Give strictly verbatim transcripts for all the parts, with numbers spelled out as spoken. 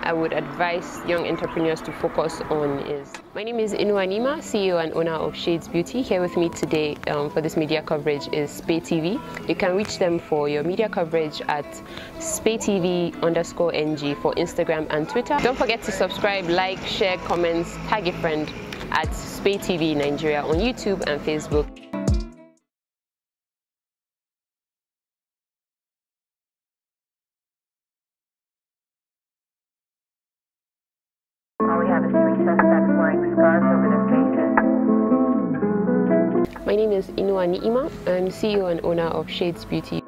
I would advise young entrepreneurs to focus on is. My name is Inuwa Ni'ima, C E O and owner of Shaydes Beauty. Here with me today um, for this media coverage is Spay T V. You can reach them for your media coverage at Spay T V underscore N G for Instagram and Twitter. Don't forget to subscribe, like, share, comments, tag a friend at Spay T V Nigeria on YouTube and Facebook. My name is Inuwa Ni'ima. I'm C E O and owner of Shaydes Beauty.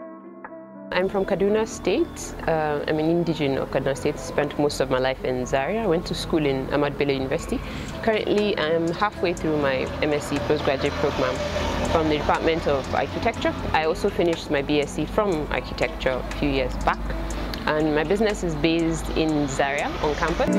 I'm from Kaduna State. Uh, I'm an indigenous of Kaduna State. Spent most of my life in Zaria. I went to school in Ahmadu Bello University. Currently, I'm halfway through my M S c postgraduate program from the Department of Architecture. I also finished my B S c from Architecture a few years back. And my business is based in Zaria on campus.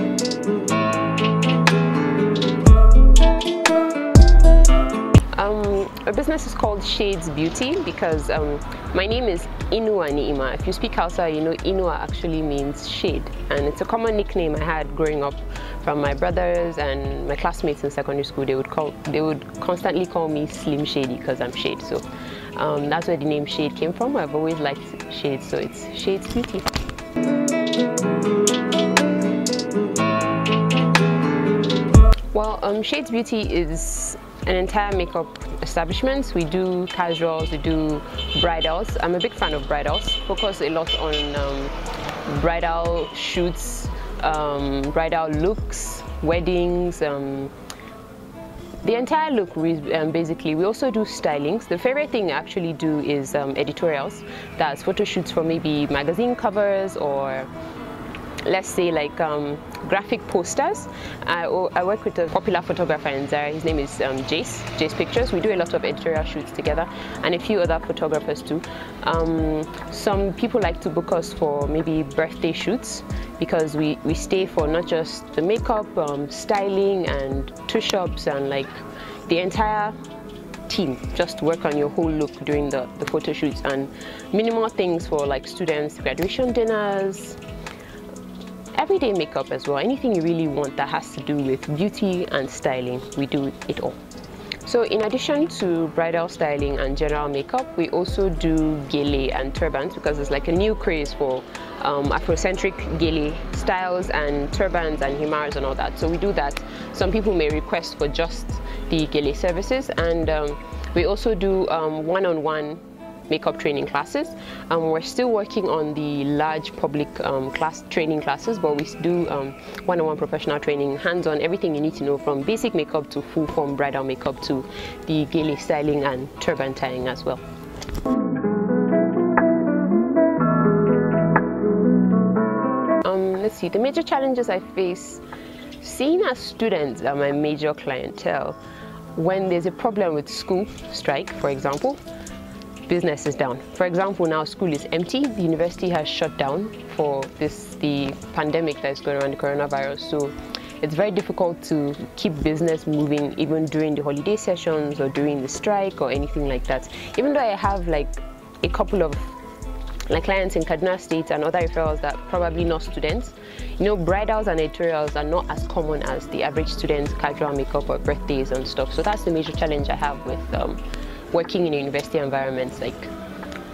My business is called Shaydes Beauty because um, my name is Inuwa Ni'ima. If you speak Hausa, you know Inuwa actually means shade, and it's a common nickname I had growing up from my brothers and my classmates in secondary school. They would call, they would constantly call me Slim Shady because I'm shade. So um, that's where the name Shade came from. I've always liked shade, so it's Shaydes Beauty. Well, um, Shaydes Beauty is an entire makeup establishment. We do casuals, we do bridals. I'm a big fan of bridals. Focus a lot on um, bridal shoots, um, bridal looks, weddings, um, the entire look we, um, basically. We also do stylings. The favorite thing I actually do is um, editorials. That's photo shoots for maybe magazine covers or let's say like um, graphic posters. I, I work with a popular photographer in Zaria. His name is um, Jace, Jace Pictures. We do a lot of editorial shoots together and a few other photographers too. Um, some people like to book us for maybe birthday shoots because we, we stay for not just the makeup, um, styling and touch-ups and like the entire team. Just work on your whole look during the, the photo shoots and minimal things for like students, graduation dinners, everyday makeup as well. Anything you really want that has to do with beauty and styling, we do it all. So in addition to bridal styling and general makeup, we also do gele and turbans because it's like a new craze for um, Afrocentric gele styles and turbans and himars and all that. So we do that. Some people may request for just the gele services, and um, we also do um, one-on-one makeup training classes. Um, we're still working on the large public um, class training classes, but we do um, one-on-one professional training, hands-on, everything you need to know from basic makeup to full-form bridal makeup to the gele styling and turban tying as well. Um, let's see, the major challenges I face, seeing as students are my major clientele, when there's a problem with school strike, for example, business is down. For example, now school is empty. The university has shut down for this the pandemic that's going around, the coronavirus. So it's very difficult to keep business moving even during the holiday sessions or during the strike or anything like that. Even though I have like a couple of like clients in Kaduna State and other referrals that probably not students. You know, bridals and editorials are not as common as the average student's casual makeup or birthdays and stuff. So that's the major challenge I have with um, working in university environments. Like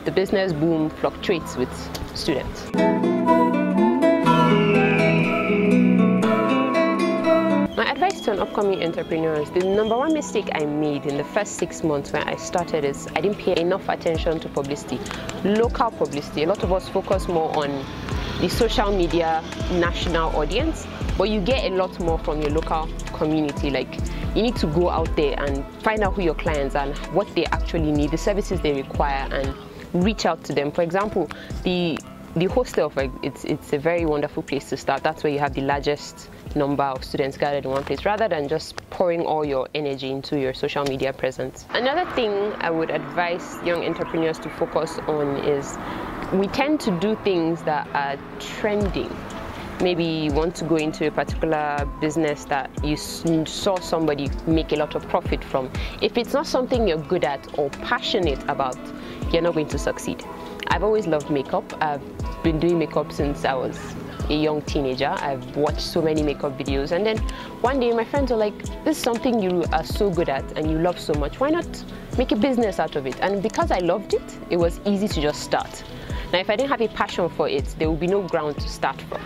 the business boom fluctuates with students. My advice to an upcoming entrepreneur is the number one mistake I made in the first six months when I started is I didn't pay enough attention to publicity, local publicity. A lot of us focus more on the social media national audience, but you get a lot more from your local community. Like, you need to go out there and find out who your clients are and what they actually need, the services they require, and reach out to them. For example, the the hostel, it's, it's a very wonderful place to start. That's where you have the largest number of students gathered in one place, rather than just pouring all your energy into your social media presence. Another thing I would advise young entrepreneurs to focus on is we tend to do things that are trending. Maybe you want to go into a particular business that you saw somebody make a lot of profit from. If it's not something you're good at or passionate about, you're not going to succeed. I've always loved makeup. I've been doing makeup since I was a young teenager, I've watched so many makeup videos, and then one day my friends were like, this is something you are so good at and you love so much, why not make a business out of it? And because I loved it, it was easy to just start. Now if I didn't have a passion for it, there would be no ground to start from.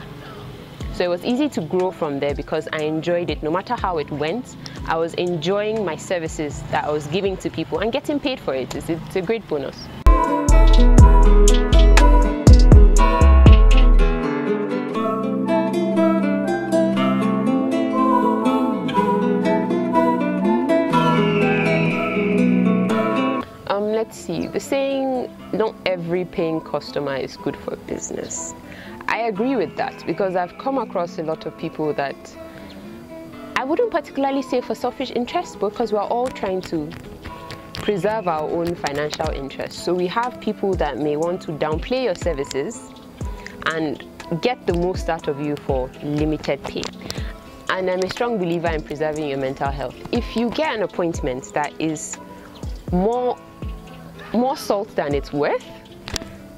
So it was easy to grow from there because I enjoyed it. No matter how it went, I was enjoying my services that I was giving to people and getting paid for it. It's, it's a great bonus. Um, let's see, the saying, not every paying customer is good for business. I agree with that because I've come across a lot of people that I wouldn't particularly say for selfish interests, because we're all trying to preserve our own financial interests. So we have people that may want to downplay your services and get the most out of you for limited pay. And I'm a strong believer in preserving your mental health. If you get an appointment that is more, more salt than it's worth,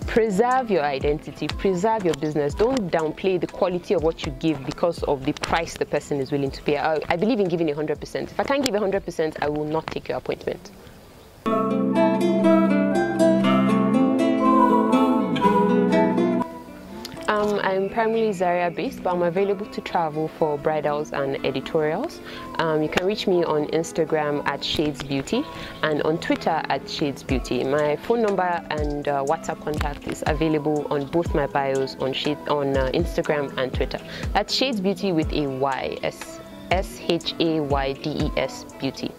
preserve your identity, preserve your business. Don't downplay the quality of what you give because of the price the person is willing to pay. I, I believe in giving one hundred percent. If I can't give one hundred percent, I will not take your appointment. Um, I'm primarily Zaria based, but I'm available to travel for bridals and editorials. Um, you can reach me on Instagram at Shaydes Beauty and on Twitter at Shaydes Beauty. My phone number and uh, WhatsApp contact is available on both my bios on, on uh, Instagram and Twitter. That's Shaydes Beauty with a Y, S, S H A Y D E S Beauty.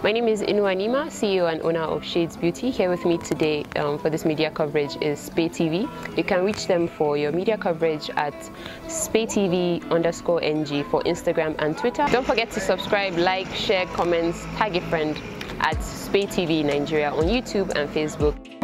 My name is Ni'ima Inuwa, C E O and owner of Shaydes Beauty. Here with me today um, for this media coverage is Spay T V. You can reach them for your media coverage at Spay T V underscore N G for Instagram and Twitter. Don't forget to subscribe, like, share, comments, tag a friend at Spay T V Nigeria on YouTube and Facebook.